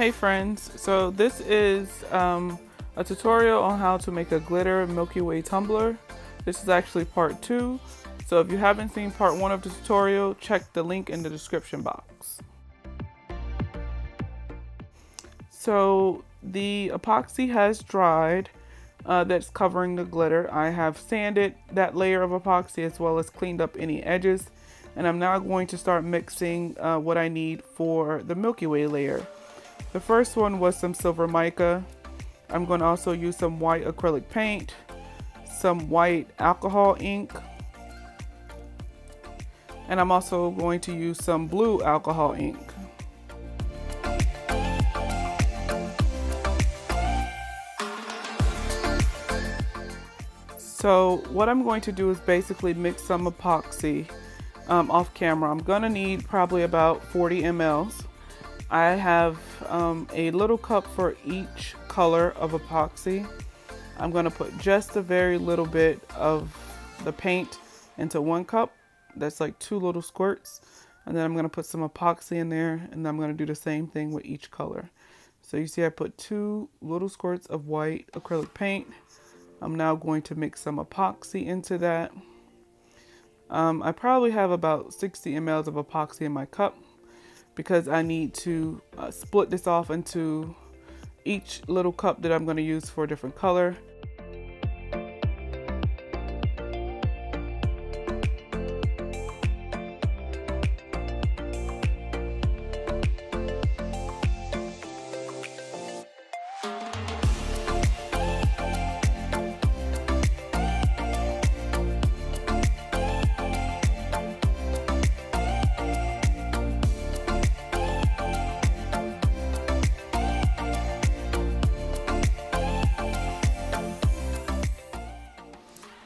Hey friends, so this is a tutorial on how to make a glitter Milky Way tumbler. This is actually part 2, so if you haven't seen part 1 of the tutorial, check the link in the description box. So the epoxy has dried that's covering the glitter. I have sanded that layer of epoxy as well as cleaned up any edges, and I'm now going to start mixing what I need for the Milky Way layer. The first one was some silver mica. I'm going to also use some white acrylic paint, some white alcohol ink, and I'm also going to use some blue alcohol ink. So what I'm going to do is basically mix some epoxy off camera. I'm going to need probably about 40 mLs. I have a little cup for each color of epoxy. I'm going to put just a very little bit of the paint into one cup. That's like 2 little squirts. And then I'm going to put some epoxy in there, and I'm going to do the same thing with each color. So you see I put 2 little squirts of white acrylic paint. I'm now going to mix some epoxy into that. I probably have about 60 mLs of epoxy in my cup, because I need to split this off into each little cup that I'm going to use for a different color.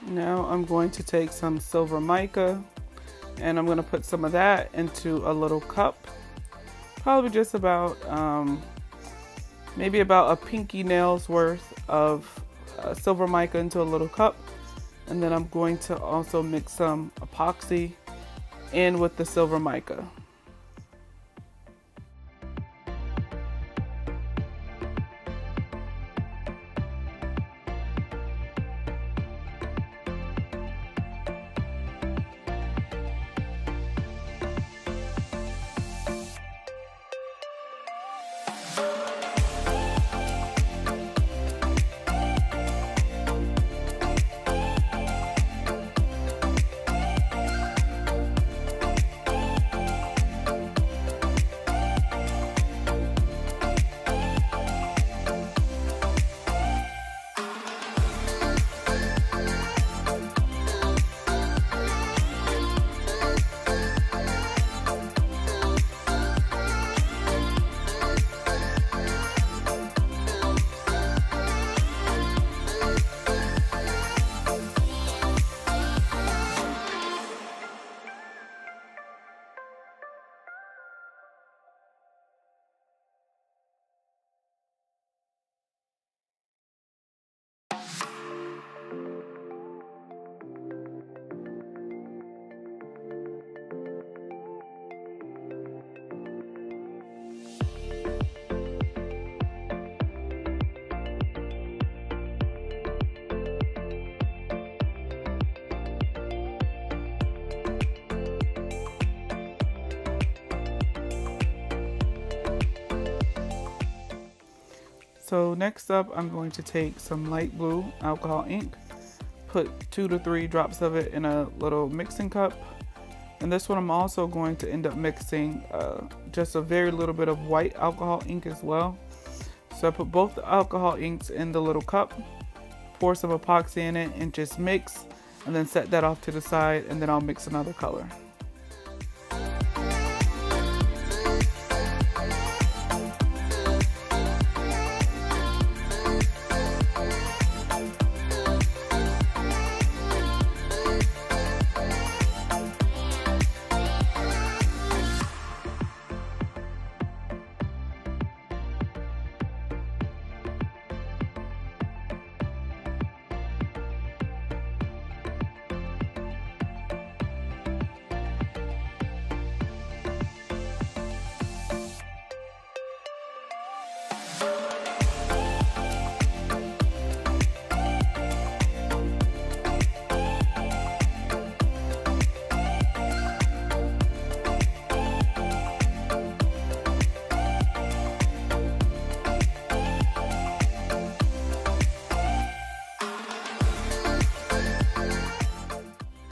Now I'm going to take some silver mica, and I'm going to put some of that into a little cup, probably just about maybe about a pinky nail's worth of silver mica into a little cup. And then I'm going to also mix some epoxy in with the silver mica. So next up, I'm going to take some light blue alcohol ink, put 2 to 3 drops of it in a little mixing cup. And this one I'm also going to end up mixing just a very little bit of white alcohol ink as well. So I put both the alcohol inks in the little cup, pour some epoxy in it, and just mix, and then set that off to the side, and then I'll mix another color.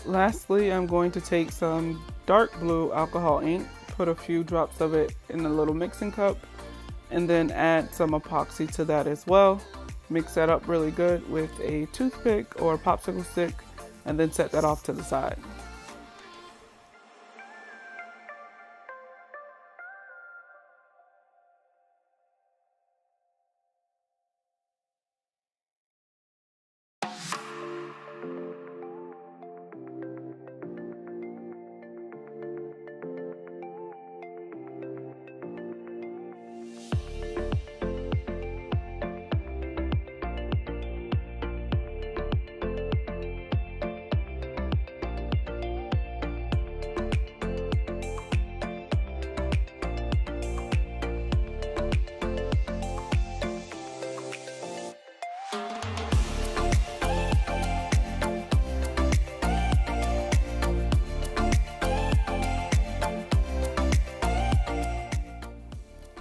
Lastly, I'm going to take some dark blue alcohol ink, put a few drops of it in a little mixing cup, and then add some epoxy to that as well. Mix that up really good with a toothpick or a popsicle stick, and then set that off to the side.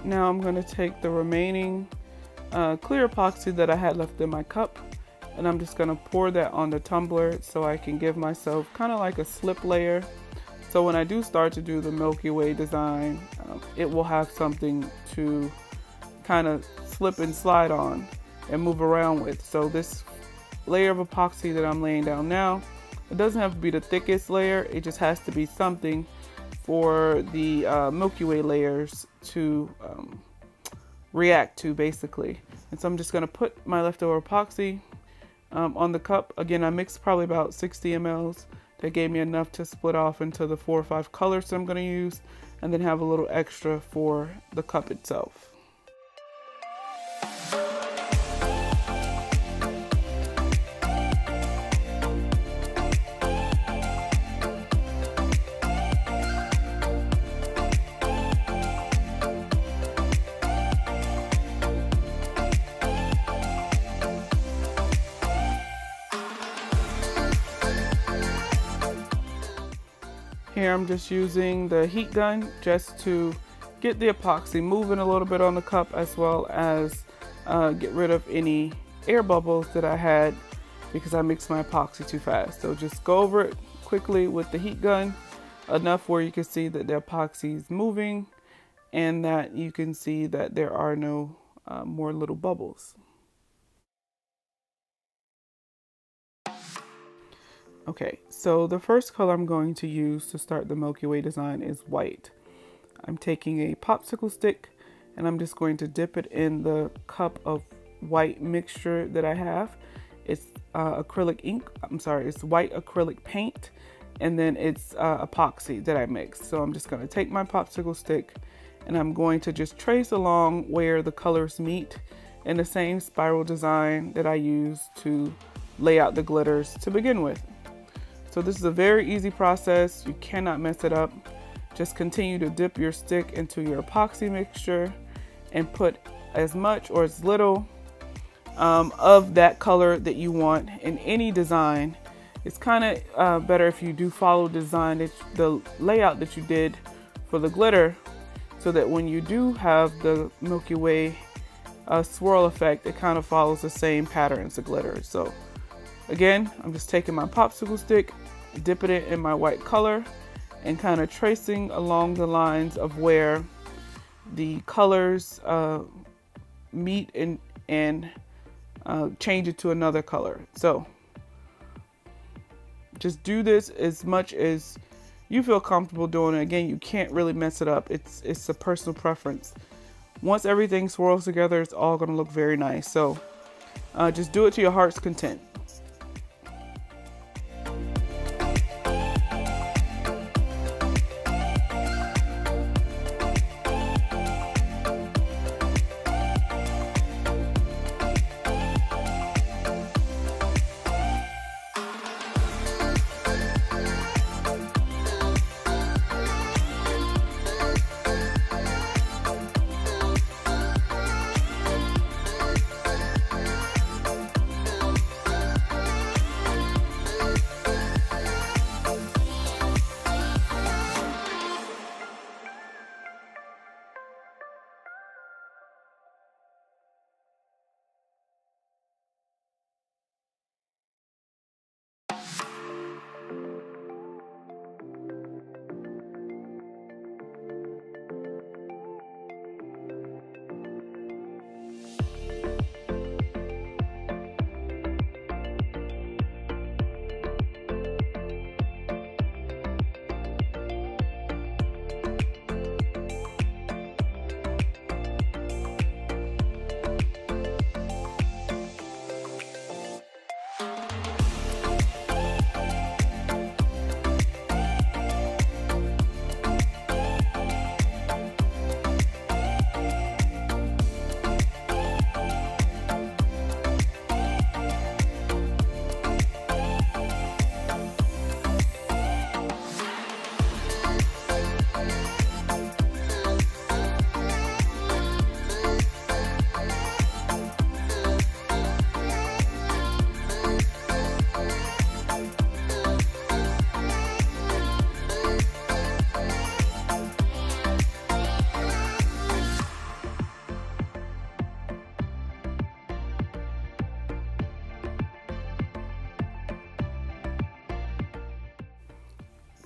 Now I'm going to take the remaining clear epoxy that I had left in my cup, and I'm just going to pour that on the tumbler so I can give myself kind of like a slip layer. So when I do start to do the Milky Way design, it will have something to kind of slip and slide on and move around with. So this layer of epoxy that I'm laying down now, it doesn't have to be the thickest layer, it just has to be something for the Milky Way layers to react to, basically. And so I'm just going to put my leftover epoxy on the cup. Again, I mixed probably about 60 mLs. That gave me enough to split off into the 4 or 5 colors that I'm going to use, and then have a little extra for the cup itself. Here I'm just using the heat gun just to get the epoxy moving a little bit on the cup, as well as get rid of any air bubbles that I had because I mixed my epoxy too fast. So just go over it quickly with the heat gun, enough where you can see that the epoxy is moving and that you can see that there are no more little bubbles. Okay, so the first color I'm going to use to start the Milky Way design is white. I'm taking a popsicle stick and I'm just going to dip it in the cup of white mixture that I have. It's it's white acrylic paint, and then it's epoxy that I mixed. So I'm just going to take my popsicle stick and I'm going to just trace along where the colors meet in the same spiral design that I used to lay out the glitters to begin with. So this is a very easy process. You cannot mess it up. Just continue to dip your stick into your epoxy mixture and put as much or as little of that color that you want in any design. It's kind of better if you do follow the layout that you did for the glitter, so that when you do have the Milky Way swirl effect, it kind of follows the same pattern as the glitter. So again, I'm just taking my popsicle stick, dipping it in my white color, and kind of tracing along the lines of where the colors meet and change it to another color. So just do this as much as you feel comfortable doing it. Again, you can't really mess it up. It's a personal preference. Once everything swirls together, it's all gonna look very nice. So just do it to your heart's content.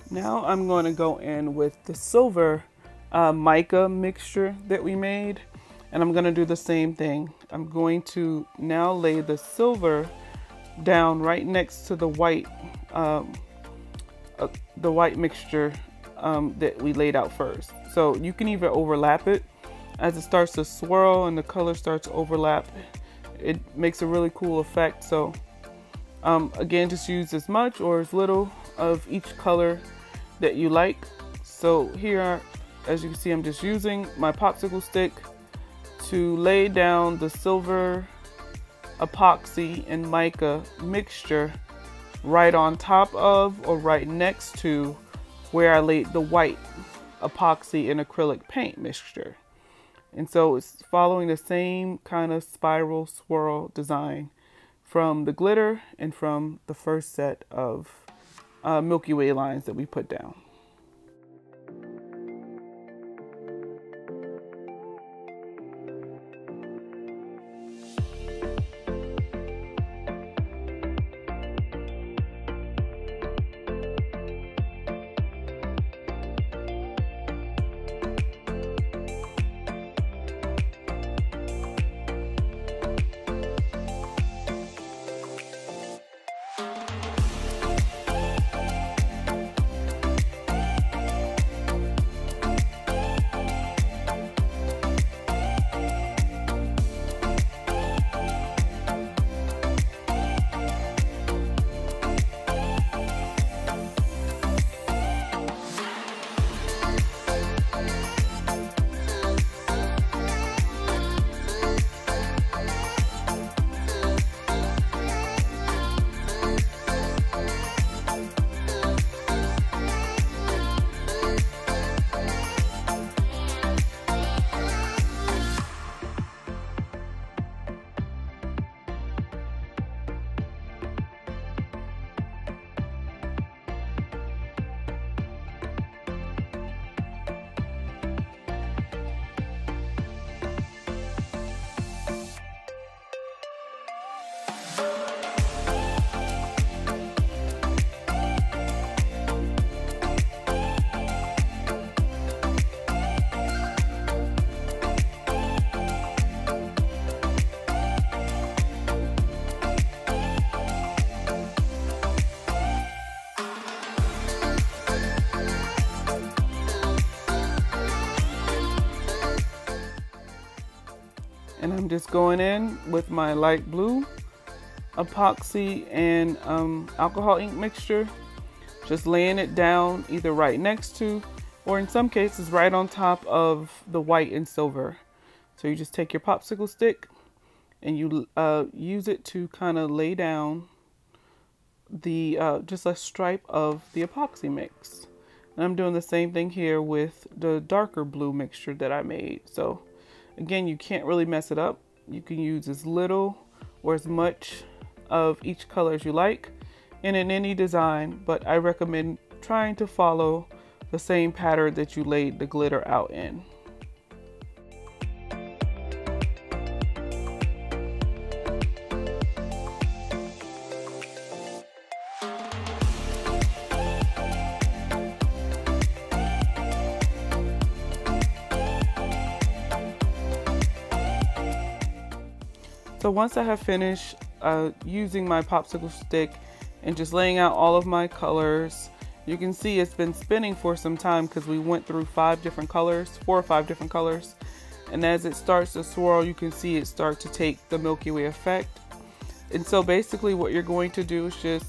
Now I'm going to go in with the silver mica mixture that we made, and I'm going to do the same thing. I'm going to now lay the silver down right next to the white mixture that we laid out first. So you can even overlap it. As it starts to swirl and the color starts to overlap, it makes a really cool effect. So again, just use as much or as little of each color that you like. So here, as you can see, I'm just using my popsicle stick to lay down the silver epoxy and mica mixture right on top of or right next to where I laid the white epoxy and acrylic paint mixture. And so it's following the same kind of spiral swirl design from the glitter and from the first set of Milky Way lines that we put down. And I'm just going in with my light blue epoxy and alcohol ink mixture, just laying it down either right next to, or in some cases right on top of the white and silver. So you just take your popsicle stick and you use it to kind of lay down the just a stripe of the epoxy mix. And I'm doing the same thing here with the darker blue mixture that I made. So again, you can't really mess it up. You can use as little or as much of each color as you like and in any design, but I recommend trying to follow the same pattern that you laid the glitter out in. So once I have finished using my popsicle stick and just laying out all of my colors, you can see it's been spinning for some time because we went through four or five different colors. And as it starts to swirl, you can see it start to take the Milky Way effect. And so basically what you're going to do is just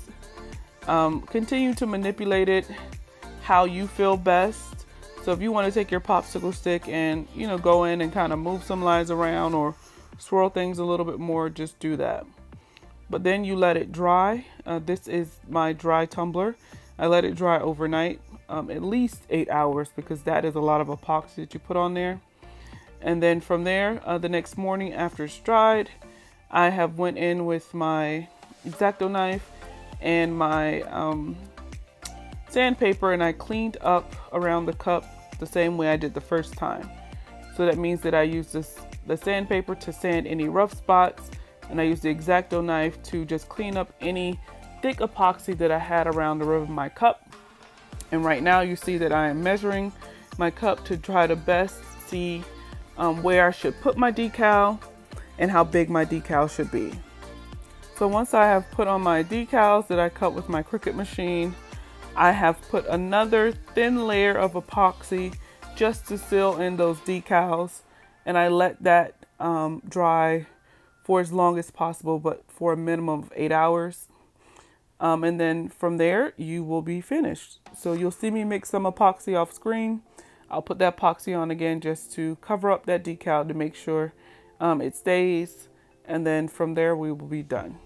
continue to manipulate it how you feel best. So if you want to take your popsicle stick and, you know, go in and kind of move some lines around or swirl things a little bit more, just do that. But then you let it dry. This is my dry tumbler. I let it dry overnight, at least 8 hours, because that is a lot of epoxy that you put on there. And then from there, the next morning after it's dried, I have went in with my X-Acto knife and my sandpaper, and I cleaned up around the cup the same way I did the first time. So that means that I use the sandpaper to sand any rough spots, and I use the X-Acto knife to just clean up any thick epoxy that I had around the rim of my cup. And right now you see that I am measuring my cup to try to best see where I should put my decal and how big my decal should be. So once I have put on my decals that I cut with my Cricut machine, I have put another thin layer of epoxy just to seal in those decals, and I let that dry for as long as possible, but for a minimum of 8 hours. And then from there, you will be finished. So you'll see me make some epoxy off screen. I'll put that epoxy on again just to cover up that decal to make sure it stays. And then from there, we will be done.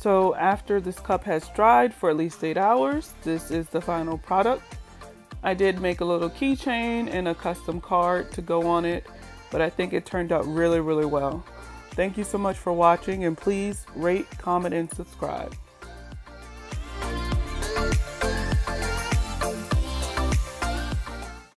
So after this cup has dried for at least 8 hours, this is the final product. I did make a little keychain and a custom card to go on it, but I think it turned out really, really well. Thank you so much for watching, and please rate, comment, and subscribe.